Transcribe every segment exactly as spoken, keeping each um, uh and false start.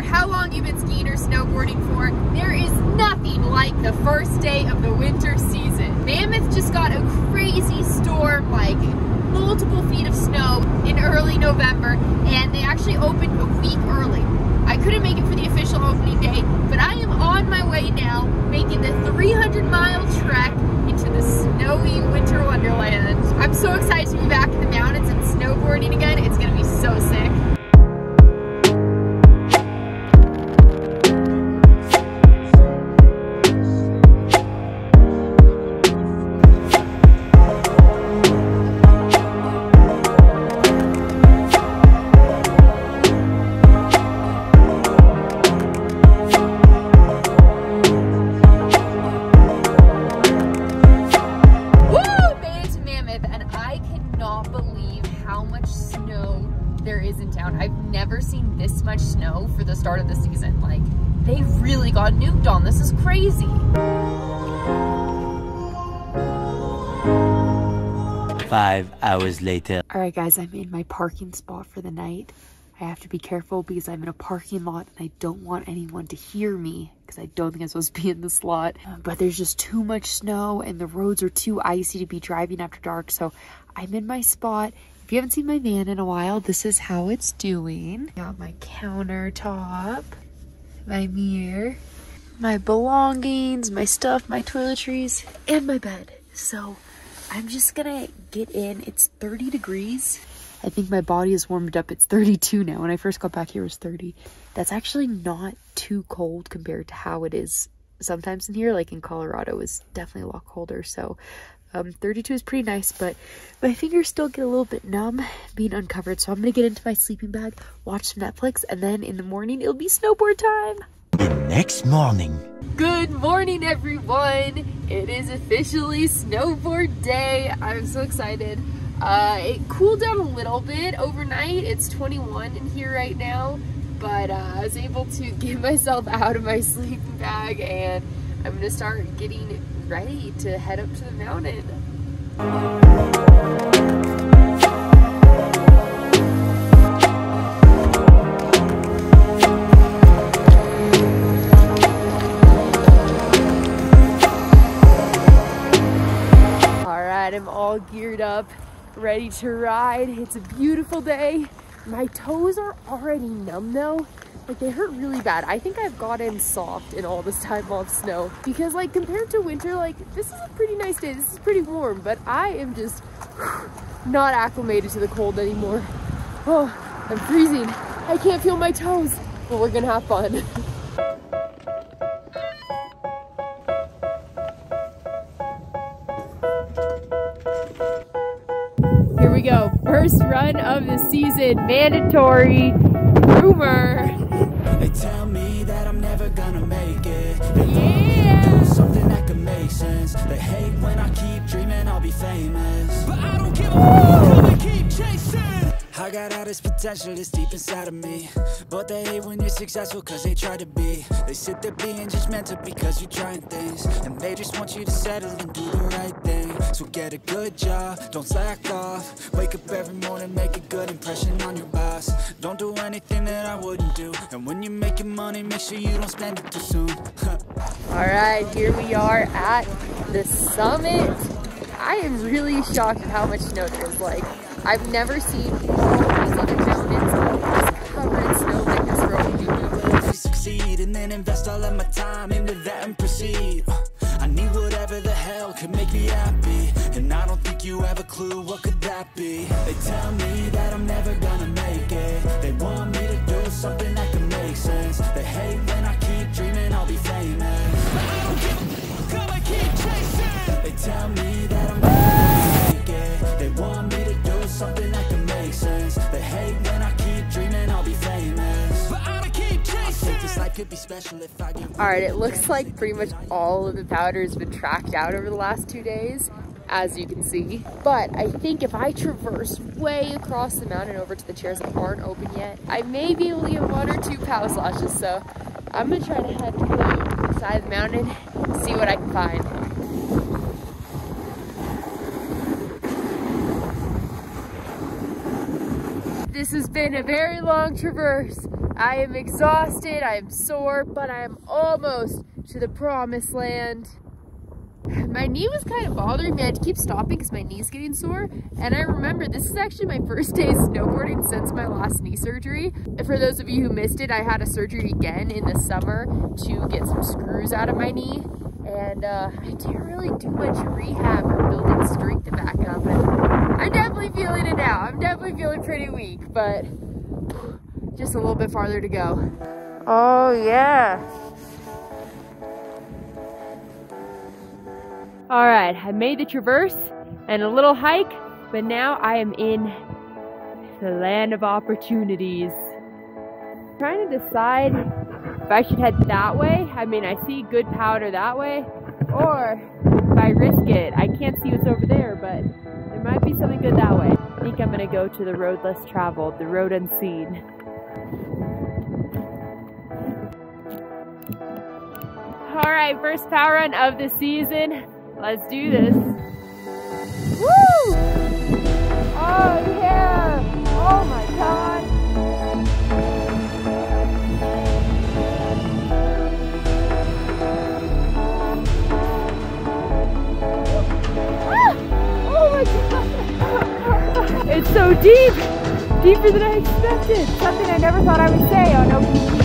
matter how long you've been skiing or snowboarding for, there is nothing like the first day of the winter season. Mammoth just got a crazy storm, like multiple feet of snow in early November, and they actually opened a week early. I couldn't make it for the official opening day, but I am on my way now, making the three hundred mile trek into the snowy winter wonderland. I'm so excited to be back in the mountains and snowboarding again. It's gonna be so sick. Start of the season, like they really got nuked on. This is crazy. Five hours later. All right, guys, I'm in my parking spot for the night. I have to be careful because I'm in a parking lot and I don't want anyone to hear me because I don't think I'm supposed to be in this lot. But there's just too much snow and the roads are too icy to be driving after dark. So I'm in my spot. If you haven't seen my van in a while, this is how it's doing. Got my countertop, my mirror, my belongings, my stuff, my toiletries, and my bed. So I'm just gonna get in. It's thirty degrees. I think my body is warmed up. It's thirty-two now. When I first got back here, it was thirty. That's actually not too cold compared to how it is sometimes in here. Like in Colorado, it's definitely a lot colder. So Um, thirty-two is pretty nice, but my fingers still get a little bit numb being uncovered, so I'm gonna get into my sleeping bag, watch some Netflix, and then in the morning it'll be snowboard time. The next morning. Good morning, everyone. It is officially snowboard day. I'm so excited. Uh, it cooled down a little bit overnight. It's twenty-one in here right now, but uh, I was able to get myself out of my sleeping bag, and I'm gonna start getting ready to head up to the mountain. All right, I'm all geared up, ready to ride. It's a beautiful day. My toes are already numb though. Like they hurt really bad. I think I've gotten soft in all this time off snow because like compared to winter, like this is a pretty nice day. This is pretty warm, but I am just not acclimated to the cold anymore. Oh, I'm freezing. I can't feel my toes, but we're gonna have fun. Here we go. First run of the season, mandatory rumor. They tell me that I'm never gonna make it. They yeah. Something that can make sense. They hate when I keep dreaming I'll be famous. But I don't give a fuck, they keep chasing. I got all this potential that's deep inside of me. But they hate when you're successful cause they try to be. They sit there being judgmental because you're trying things. And they just want you to settle and do the right thing. So get a good job, don't slack off. Wake up every morning, make a good impression on your boss. Don't do anything that I wouldn't do. And when you're making money, make sure you don't spend it too soon. Alright, here we are at the summit. I am really shocked at how much snow there is. Like, I've never seen all these other mountains covered in snow like this road. If you succeed and then invest all of my time into that and proceed. I need whatever the hell could make me happy. And I don't think you have a clue what could that be. They tell me that I'm never gonna make it. They want me to do something that can make sense. They hate when I keep dreaming I'll be famous. But I don't give a fuck, I keep chasing. They tell me that I'm never gonna make it. They want me to do something that can make sense. They hate when I keep dreaming I'll be famous. But I don't keep chasing. All right, it looks like pretty much all of the powder has been tracked out over the last two days, as you can see. But I think if I traverse way across the mountain over to the chairs that aren't open yet, I may be able to get one or two power slashes. So I'm gonna try to head to the side of the mountain, see what I can find. This has been a very long traverse. I am exhausted, I am sore, but I am almost to the promised land. My knee was kind of bothering me. I had to keep stopping because my knee's getting sore. And I remember this is actually my first day snowboarding since my last knee surgery. And for those of you who missed it, I had a surgery again in the summer to get some screws out of my knee. And uh, I didn't really do much rehab or building strength back up. And I'm definitely feeling it now. I'm definitely feeling pretty weak, but just a little bit farther to go. Oh yeah. All right, I made the traverse and a little hike, but now I am in the land of opportunities. I'm trying to decide if I should head that way. I mean, I see good powder that way, or if I risk it. I can't see what's over there, but there might be something good that way. I think I'm gonna go to the road less traveled, the road unseen. All right, first power run of the season. Let's do this. Woo! Oh yeah! Oh my God! Ah! Oh my God! It's so deep! Deeper than I expected! Something I never thought I would say. Oh no.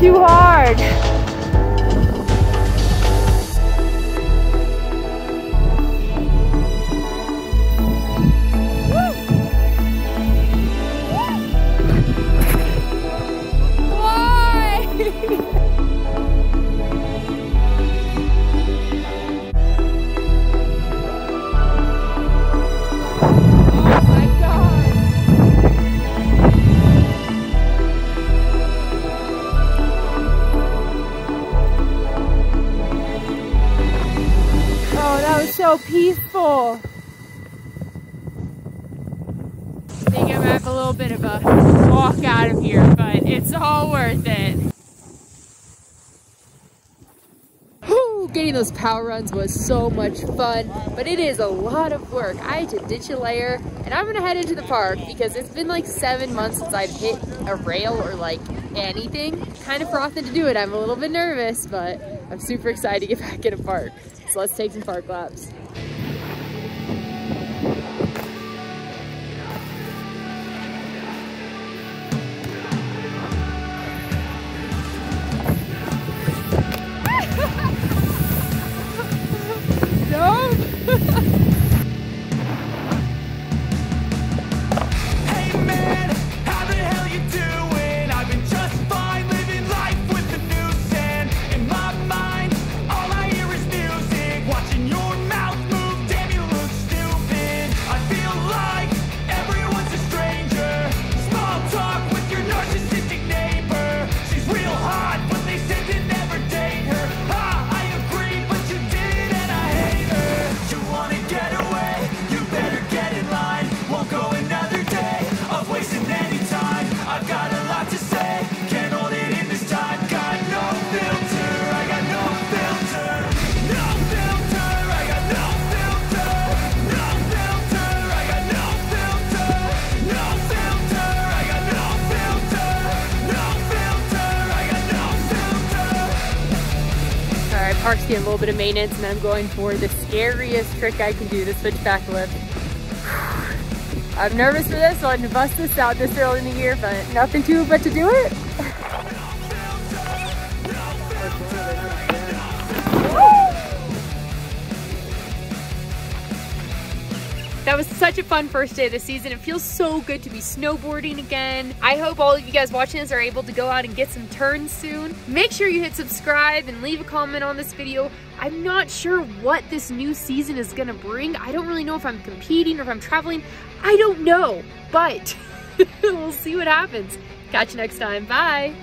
Too hard. So peaceful. I think I'm gonna have a little bit of a walk out of here, but it's all worth it. Whew, getting those power runs was so much fun, but it is a lot of work. I had to ditch a layer, and I'm gonna head into the park because it's been like seven months since I've hit a rail or like anything. Kind of frothing to do it. I'm a little bit nervous, but I'm super excited to get back in a park. So let's take some park laps. Park's getting a little bit of maintenance, and I'm going for the scariest trick I can do, the switchback flip. I'm nervous for this, so I'm gonna bust this out this early in the year, but nothing to but to do it. That was such a fun first day of the season. It feels so good to be snowboarding again. I hope all of you guys watching this are able to go out and get some turns soon. Make sure you hit subscribe and leave a comment on this video. I'm not sure what this new season is gonna bring. I don't really know if I'm competing or if I'm traveling. I don't know, but we'll see what happens. Catch you next time. Bye.